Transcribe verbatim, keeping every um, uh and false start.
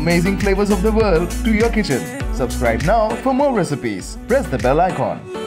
amazing flavors of the world to your kitchen. Subscribe now for more recipes. Press the bell icon.